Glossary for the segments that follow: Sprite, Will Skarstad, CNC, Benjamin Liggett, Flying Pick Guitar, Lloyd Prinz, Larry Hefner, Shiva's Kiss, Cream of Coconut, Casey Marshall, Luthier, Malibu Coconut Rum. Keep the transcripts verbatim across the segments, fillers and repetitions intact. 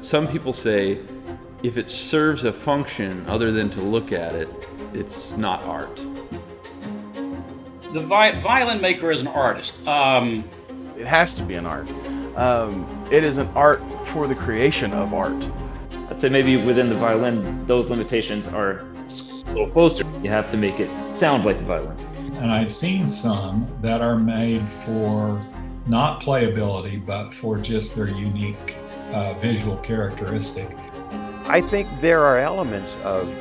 some people say if it serves a function other than to look at it, it's not art. The vi violin maker is an artist. Um, it has to be an art. Um, it is an art for the creation of art. I'd say maybe within the violin, those limitations are a little closer. You have to make it sound like a violin. And I've seen some that are made for not playability, but for just their unique uh, visual characteristic. I think there are elements of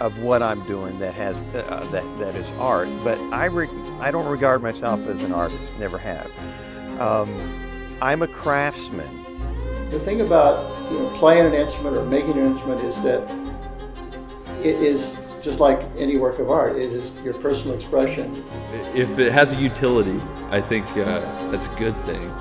of what I'm doing that has uh, that that is art, but I re I don't regard myself as an artist. Never have. Um, I'm a craftsman. The thing about you know, playing an instrument or making an instrument is that it is just like any work of art. It is your personal expression. If it has a utility, I think uh, that's a good thing.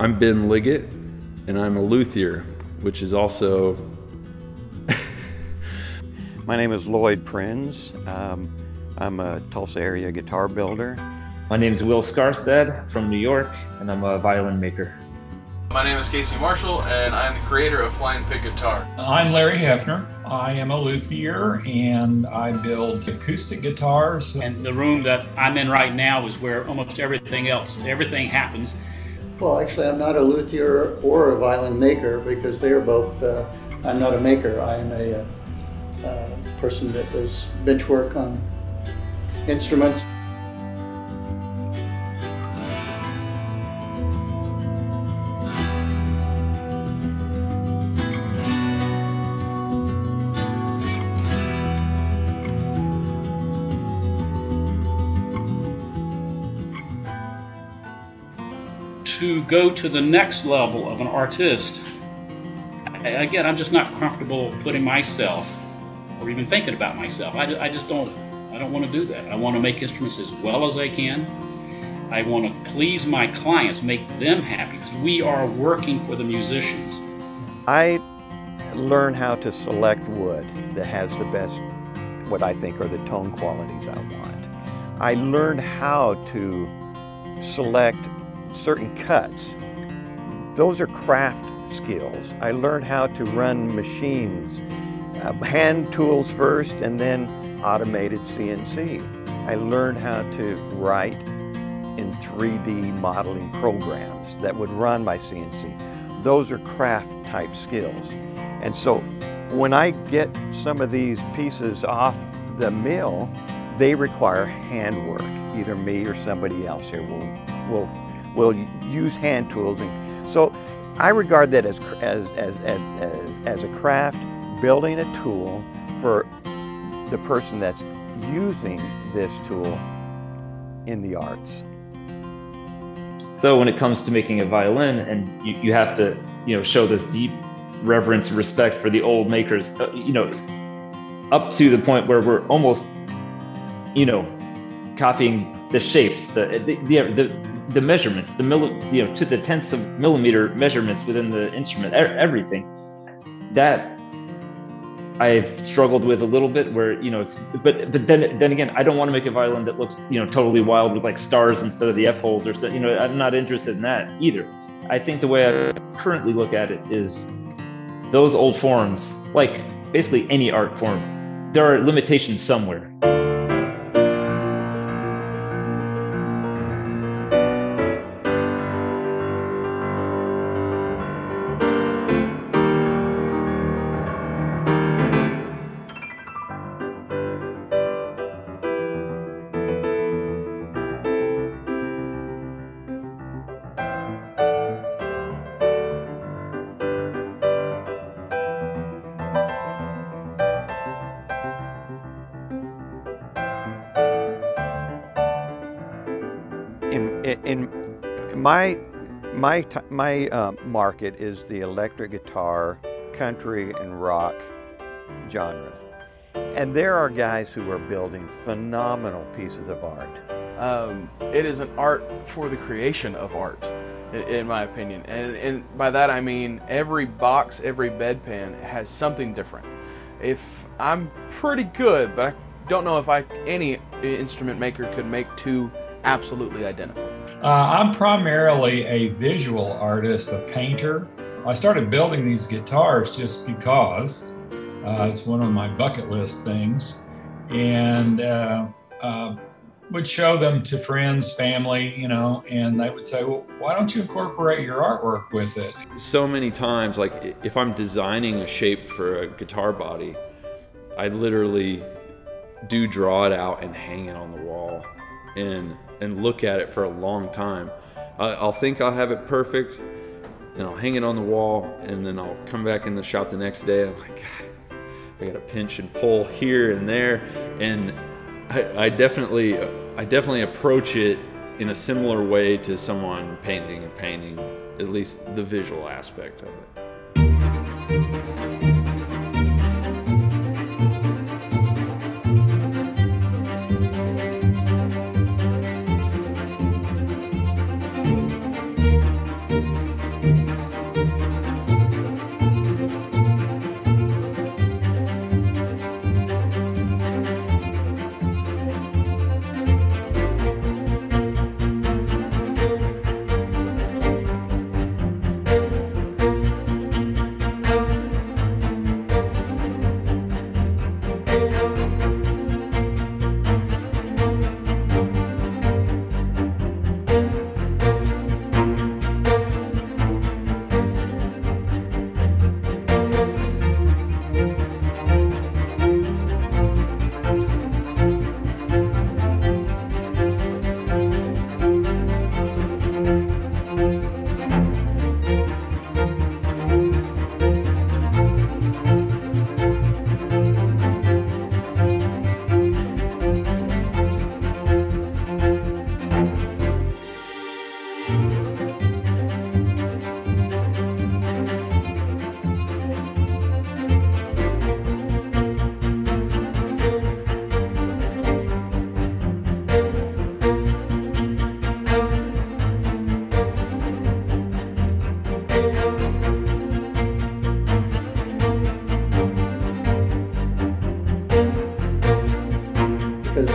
I'm Ben Liggett, and I'm a luthier, which is also... My name is Lloyd Prinz. Um, I'm a Tulsa area guitar builder. My name is Will Skarstad from New York, and I'm a violin maker. My name is Casey Marshall, and I'm the creator of Flying Pick Guitar. I'm Larry Hefner. I am a luthier, and I build acoustic guitars. And the room that I'm in right now is where almost everything else, everything happens. Well, actually, I'm not a luthier or a violin maker because they are both, uh, I'm not a maker. I'm a uh, person that does bench work on instruments. To go to the next level of an artist, I, again, I'm just not comfortable putting myself or even thinking about myself. I, I just don't, I don't want to do that. I want to make instruments as well as I can. I want to please my clients, make them happy, because we are working for the musicians. I learn how to select wood that has the best, what I think are the tone qualities I want. I learned how to select certain cuts. Those are craft skills. I learned how to run machines, uh, hand tools first and then automated C N C. I learned how to write in three D modeling programs that would run my C N C. Those are craft type skills. And so when I get some of these pieces off the mill, they require handwork. Either me or somebody else here will, will will use hand tools, and so I regard that as as, as as as as a craft, building a tool for the person that's using this tool in the arts. So when it comes to making a violin, and you, you have to you know show this deep reverence, respect for the old makers, uh, you know, up to the point where we're almost you know copying the shapes, the the the. the the measurements, the mill, you know, to the tenths of millimeter measurements within the instrument, er everything that I've struggled with a little bit. Where you know, it's but but then then again, I don't want to make a violin that looks you know totally wild with like stars instead of the F holes or stuff. You know, I'm not interested in that either. I think the way I currently look at it is those old forms, like basically any art form, there are limitations somewhere. In, in, in my my my uh, market is the electric guitar, country, and rock genre, And there are guys who are building phenomenal pieces of art. Um, it is an art for the creation of art, in, in my opinion. And, and by that I mean every box, every bedpan has something different. If I'm pretty good, but I don't know if I, any instrument maker could make two absolutely identical. Uh, I'm primarily a visual artist, a painter. I started building these guitars just because uh, it's one of my bucket list things, and uh, uh, would show them to friends, family, you know, and they would say, well, why don't you incorporate your artwork with it? So many times, like if I'm designing a shape for a guitar body, I literally do draw it out and hang it on the wall and and look at it for a long time. I, I'll think I'll have it perfect, and I'll hang it on the wall, and then I'll come back in the shop the next day, and I'm like, God, I gotta pinch and pull here and there. And I, I definitely I definitely approach it in a similar way to someone painting a painting, at least the visual aspect of it.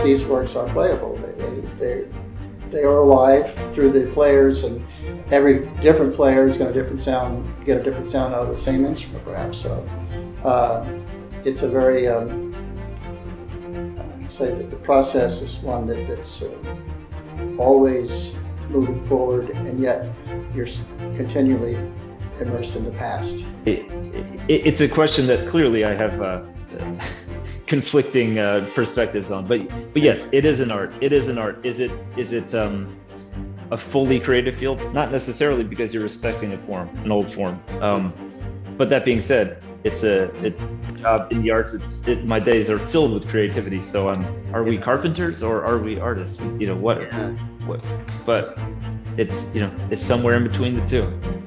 These works are playable. They, they, they are alive through the players, and every different player is going to different sound, get a different sound out of the same instrument, perhaps. So uh, it's a very, um, I'd say that the process is one that, that's uh, always moving forward, and yet you're continually immersed in the past. It, it, it's a question that clearly I have uh, conflicting uh, perspectives on, but but yes, it is an art. It is an art. Is it is it um, a fully creative field? Not necessarily, because you're respecting a form, an old form. Um, but that being said, it's a it's a job in the arts. It's it, my days are filled with creativity. So um, are we carpenters or are we artists? You know what? What? But it's you know it's somewhere in between the two.